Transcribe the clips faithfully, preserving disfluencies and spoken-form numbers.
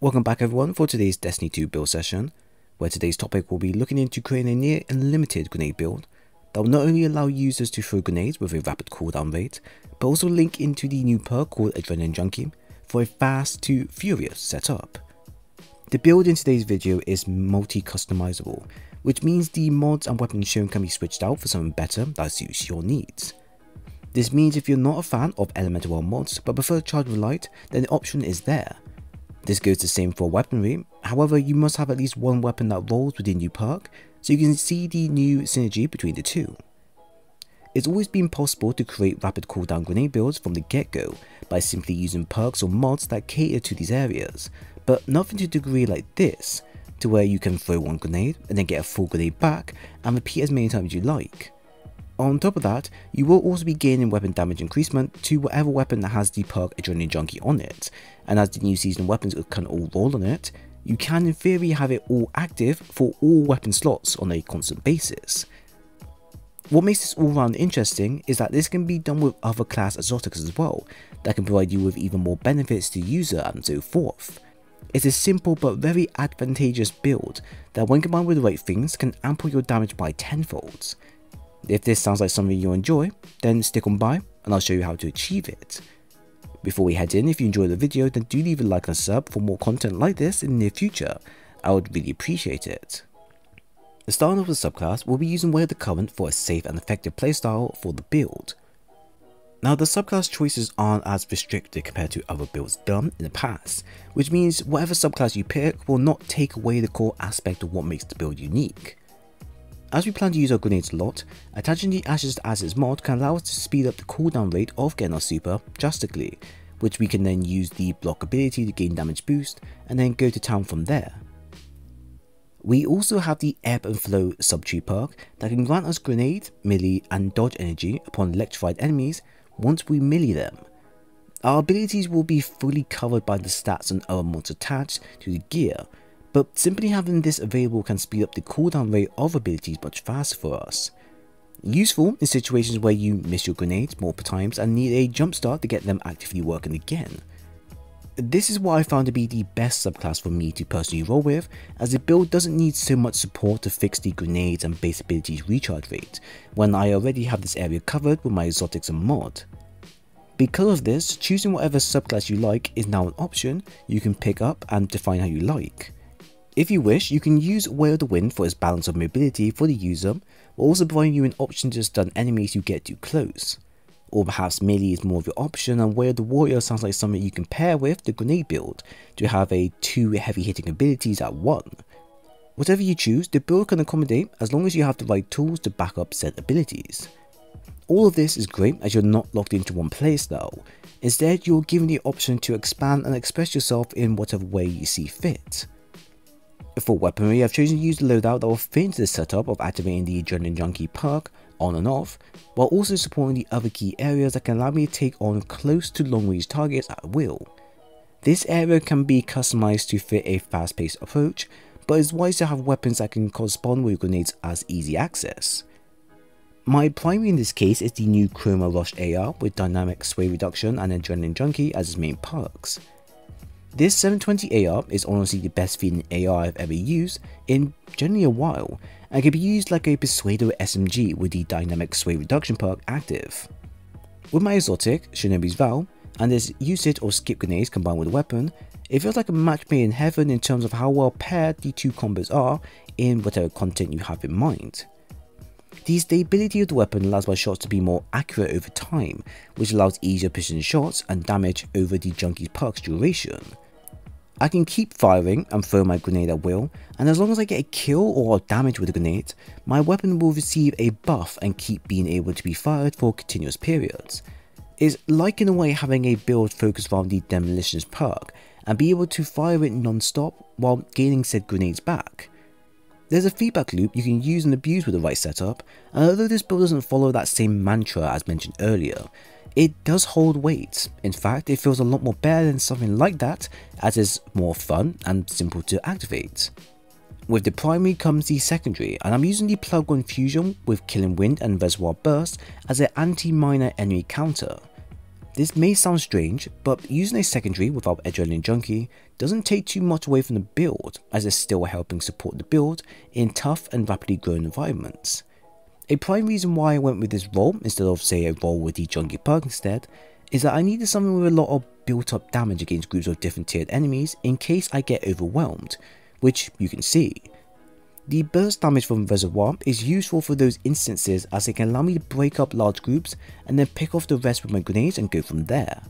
Welcome back everyone for today's Destiny two build session, where today's topic will be looking into creating a near unlimited grenade build that will not only allow users to throw grenades with a rapid cooldown rate, but also link into the new perk called Adrenaline Junkie for a fast to furious setup. The build in today's video is multi-customizable, which means the mods and weapons shown can be switched out for something better that suits your needs. This means if you're not a fan of Elemental World mods but prefer Charge with Light, then the option is there. This goes the same for weaponry, however you must have at least one weapon that rolls with the new perk, so you can see the new synergy between the two. It's always been possible to create rapid cooldown grenade builds from the get-go by simply using perks or mods that cater to these areas, but nothing to a degree like this, to where you can throw one grenade and then get a full grenade back and repeat as many times as you like. On top of that, you will also be gaining weapon damage increasement to whatever weapon that has the perk Adrenaline Junkie on it, and as the new season weapons can all roll on it, you can in theory have it all active for all weapon slots on a constant basis. What makes this all round interesting is that this can be done with other class exotics as well, that can provide you with even more benefits to user and so forth. It's a simple but very advantageous build that when combined with the right things can ample your damage by tenfolds. If this sounds like something you enjoy, then stick on by and I'll show you how to achieve it. Before we head in, if you enjoyed the video then do leave a like and a sub for more content like this in the near future, I would really appreciate it. Starting off with the subclass, we'll be using Way of the Current for a safe and effective playstyle for the build. Now the subclass choices aren't as restricted compared to other builds done in the past, which means whatever subclass you pick will not take away the core aspect of what makes the build unique. As we plan to use our grenades a lot, attaching the Ashes to Assist mod can allow us to speed up the cooldown rate of getting our super drastically, which we can then use the block ability to gain damage boost and then go to town from there. We also have the Ebb and Flow subtree perk that can grant us grenade, melee and dodge energy upon electrified enemies once we melee them. Our abilities will be fully covered by the stats and other mods attached to the gear, but simply having this available can speed up the cooldown rate of abilities much faster for us. Useful in situations where you miss your grenades multiple times and need a jumpstart to get them actively working again. This is what I found to be the best subclass for me to personally roll with, as the build doesn't need so much support to fix the grenades and base abilities recharge rate, when I already have this area covered with my exotics and mod. Because of this, choosing whatever subclass you like is now an option you can pick up and define how you like. If you wish, you can use Way of the Wind for its balance of mobility for the user, while also providing you an option to stun enemies you get too close. Or perhaps melee is more of your option and Way of the Warrior sounds like something you can pair with the grenade build to have a two heavy hitting abilities at one. Whatever you choose, the build can accommodate as long as you have the right tools to back up said abilities. All of this is great as you're not locked into one playstyle. Instead, you're given the option to expand and express yourself in whatever way you see fit. For weaponry, I've chosen to use the loadout that will fit into the setup of activating the Adrenaline Junkie perk on and off, while also supporting the other key areas that can allow me to take on close to long range targets at will. This area can be customized to fit a fast paced approach, but it's wise to have weapons that can correspond with grenades as easy access. My primary in this case is the new Chroma Rush A R with dynamic sway reduction and Adrenaline Junkie as its main perks. This seven twenty A R is honestly the best feeling A R I've ever used in generally a while, and can be used like a Persuader S M G with the dynamic sway reduction perk active. With my exotic, Shinobu's Vow, and its usage or skip grenades combined with a weapon, it feels like a match made in heaven in terms of how well paired the two combos are in whatever content you have in mind. The stability of the weapon allows my shots to be more accurate over time, which allows easier precision shots and damage over the Junkie's perk's duration. I can keep firing and throw my grenade at will, and as long as I get a kill or damage with a grenade, my weapon will receive a buff and keep being able to be fired for continuous periods. It's like in a way having a build focused around the Demolitionist perk and be able to fire it non-stop while gaining said grenades back. There's a feedback loop you can use and abuse with the right setup, and although this build doesn't follow that same mantra as mentioned earlier, it does hold weight. In fact, it feels a lot more better than something like that, as it's more fun and simple to activate. With the primary comes the secondary, and I'm using the plug-on fusion with Killing Wind and Reservoir Burst as an anti-minor enemy counter. This may sound strange, but using a secondary without Adrenaline Junkie doesn't take too much away from the build, as it's still helping support the build in tough and rapidly growing environments. A prime reason why I went with this role instead of, say, a role with the Junkie perk instead, is that I needed something with a lot of built up damage against groups of different tiered enemies in case I get overwhelmed, which you can see. The burst damage from Reservoir is useful for those instances, as it can allow me to break up large groups and then pick off the rest with my grenades and go from there.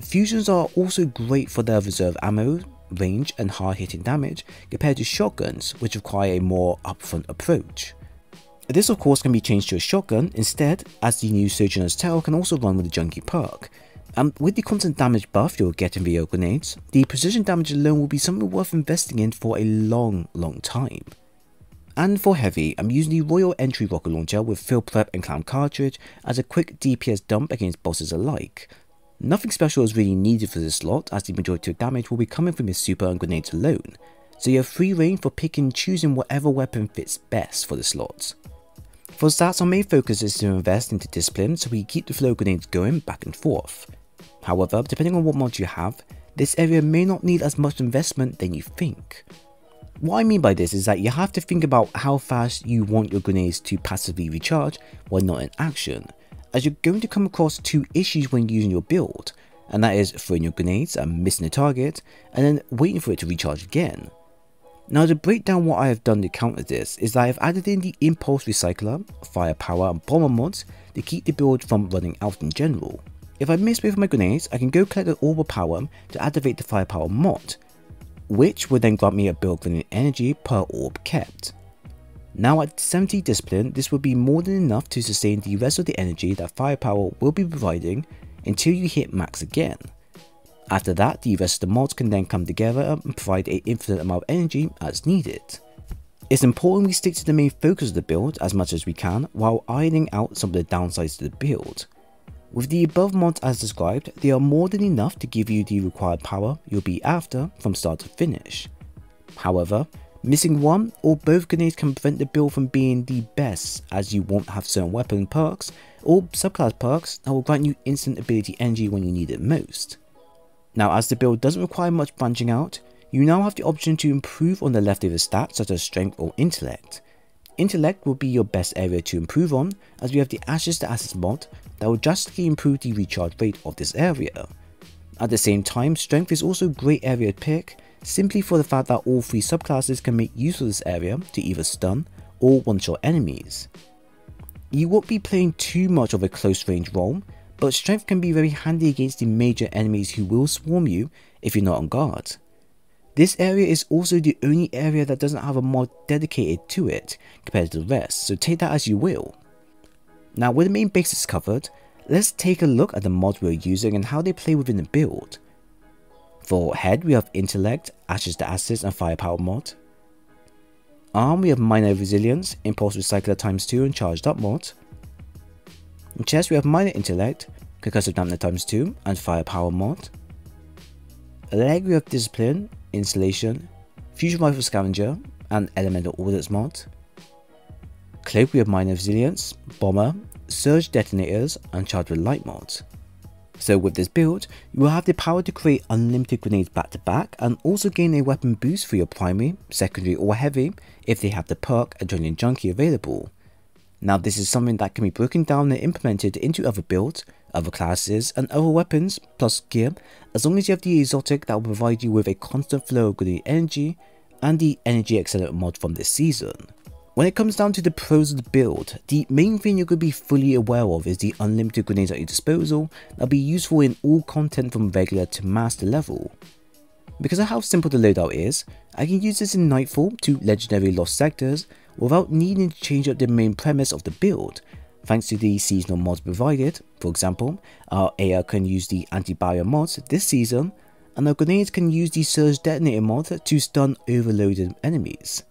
Fusions are also great for their reserve ammo, range and hard hitting damage compared to shotguns, which require a more upfront approach. This of course can be changed to a shotgun instead, as the new Sojourner's Tale can also run with the Junkie perk. And with the constant damage buff you'll get in V O grenades, the precision damage alone will be something worth investing in for a long, long time. And for heavy, I'm using the Royal Entry rocket launcher with fill prep and clam cartridge as a quick D P S dump against bosses alike. Nothing special is really needed for this slot, as the majority of damage will be coming from his super and grenades alone, so you have free reign for picking and choosing whatever weapon fits best for the slot. For stats, our main focus is to invest into discipline so we keep the flow of grenades going back and forth. However, depending on what mod you have, this area may not need as much investment than you think. What I mean by this is that you have to think about how fast you want your grenades to passively recharge when not in action, as you're going to come across two issues when using your build, and that is throwing your grenades and missing a target, and then waiting for it to recharge again. Now, to break down what I have done to counter this is that I have added in the Impulse Recycler, Firepower and Bomber mods to keep the build from running out in general. If I miss with my grenades, I can go collect the Orb of Power to activate the Firepower mod, which would then grant me a build grenade energy per orb kept. Now at seventy discipline, this would be more than enough to sustain the rest of the energy that Firepower will be providing until you hit max again. After that, the rest of the mods can then come together and provide an infinite amount of energy as needed. It's important we stick to the main focus of the build as much as we can while ironing out some of the downsides to the build. With the above mods as described, they are more than enough to give you the required power you'll be after from start to finish. However, missing one or both grenades can prevent the build from being the best, as you won't have certain weapon perks or subclass perks that will grant you instant ability energy when you need it most. Now, as the build doesn't require much branching out, you now have the option to improve on the leftover stats such as strength or intellect. Intellect will be your best area to improve on, as we have the Ashes to Assist mod that will drastically improve the recharge rate of this area. At the same time, strength is also a great area to pick, simply for the fact that all three subclasses can make use of this area to either stun or one-shot enemies. You won't be playing too much of a close range role, but strength can be very handy against the major enemies who will swarm you if you're not on guard. This area is also the only area that doesn't have a mod dedicated to it compared to the rest, so take that as you will. Now, with the main basics covered, let's take a look at the mods we're using and how they play within the build. For head, we have Intellect, Ashes to Assist and Firepower mod. Arm, we have Minor Resilience, Impulse Recycler times two and Charged Up mod. In chest, we have Minor Intellect, Concussive Dampener times two and Firepower mod. Leg, we have Discipline, Insulation, Fusion Rifle Scavenger and Elemental Audits mod. Cloak, we have Minor Resilience, Bomber, Surge Detonators and Charge with Light mod. So with this build, you will have the power to create unlimited grenades back to back and also gain a weapon boost for your primary, secondary or heavy if they have the perk Adrenaline Junkie available. Now, this is something that can be broken down and implemented into other builds, other classes and other weapons plus gear, as long as you have the exotic that will provide you with a constant flow of grenade energy and the energy accelerant mod from this season. When it comes down to the pros of the build, the main thing you're going to be fully aware of is the unlimited grenades at your disposal that will be useful in all content from regular to master level. Because of how simple the loadout is, I can use this in Nightfall to legendary lost sectors without needing to change up the main premise of the build, thanks to the seasonal mods provided. For example, our A R can use the anti-barrier mods this season, and our grenades can use the surge detonator mod to stun overloaded enemies.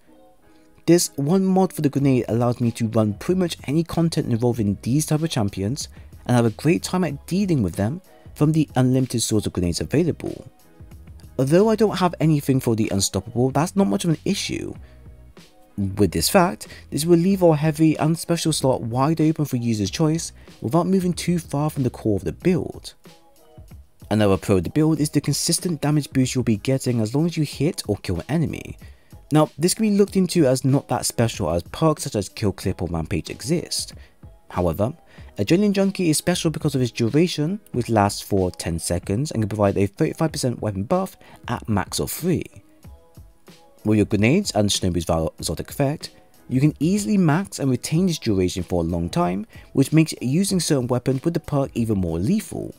This one mod for the grenade allows me to run pretty much any content involving these type of champions and have a great time at dealing with them from the unlimited source of grenades available. Although I don't have anything for the unstoppable, that's not much of an issue. With this fact, this will leave our heavy and special slot wide open for user's choice without moving too far from the core of the build. Another pro of the build is the consistent damage boost you'll be getting as long as you hit or kill an enemy. Now, this can be looked into as not that special as perks such as Kill Clip or Rampage exist. However, Adrenaline Junkie is special because of its duration, which lasts for ten seconds and can provide a thirty-five percent weapon buff at max of three. With your grenades and Shinobu's Vow exotic effect, you can easily max and retain this duration for a long time, which makes using certain weapons with the perk even more lethal.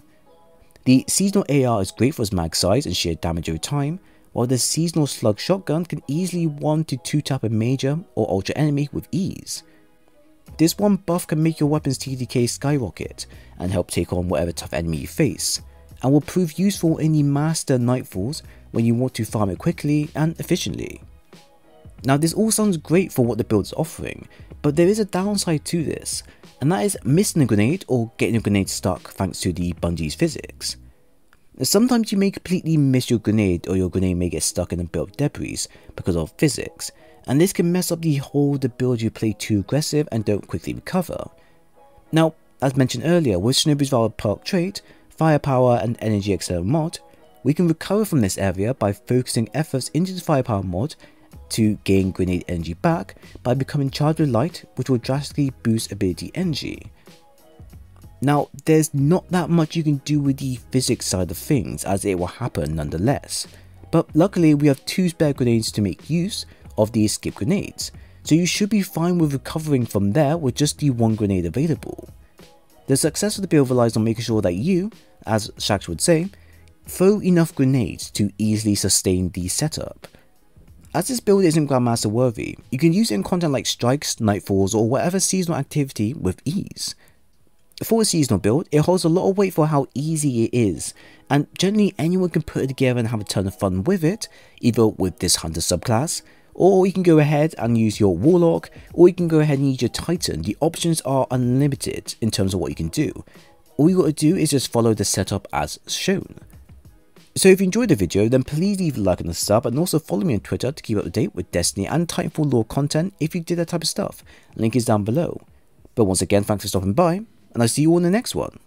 The seasonal A R is great for its mag size and sheer damage over time, while the seasonal slug shotgun can easily one to two tap a major or ultra enemy with ease. This one buff can make your weapon's T D K skyrocket and help take on whatever tough enemy you face, and will prove useful in the master nightfalls when you want to farm it quickly and efficiently. Now, this all sounds great for what the build is offering, but there is a downside to this, and that is missing a grenade or getting a grenade stuck thanks to the Bungie's physics. Sometimes you may completely miss your grenade, or your grenade may get stuck in a bit of debris because of physics, and this can mess up the whole of the build you play too aggressive and don't quickly recover. Now, as mentioned earlier, with Shinobu's Vow perk trait, Firepower and Energy Accelerant mod, we can recover from this area by focusing efforts into the Firepower mod to gain grenade energy back by becoming Charged with Light, which will drastically boost ability energy. Now, there's not that much you can do with the physics side of things, as it will happen nonetheless, but luckily we have two spare grenades to make use of these skip grenades, so you should be fine with recovering from there with just the one grenade available. The success of the build relies on making sure that you, as Shaxx would say, throw enough grenades to easily sustain the setup. As this build isn't Grandmaster worthy, you can use it in content like strikes, nightfalls, or whatever seasonal activity with ease. For a seasonal build, it holds a lot of weight for how easy it is, and generally anyone can put it together and have a ton of fun with it, either with this Hunter subclass, or you can go ahead and use your Warlock, or you can go ahead and use your Titan. The options are unlimited in terms of what you can do. All you got to do is just follow the setup as shown. So if you enjoyed the video, then please leave a like and a sub, and also follow me on Twitter to keep up to date with Destiny and Titanfall lore content if you did that type of stuff. Link is down below. But once again, thanks for stopping by, and I'll see you all in the next one.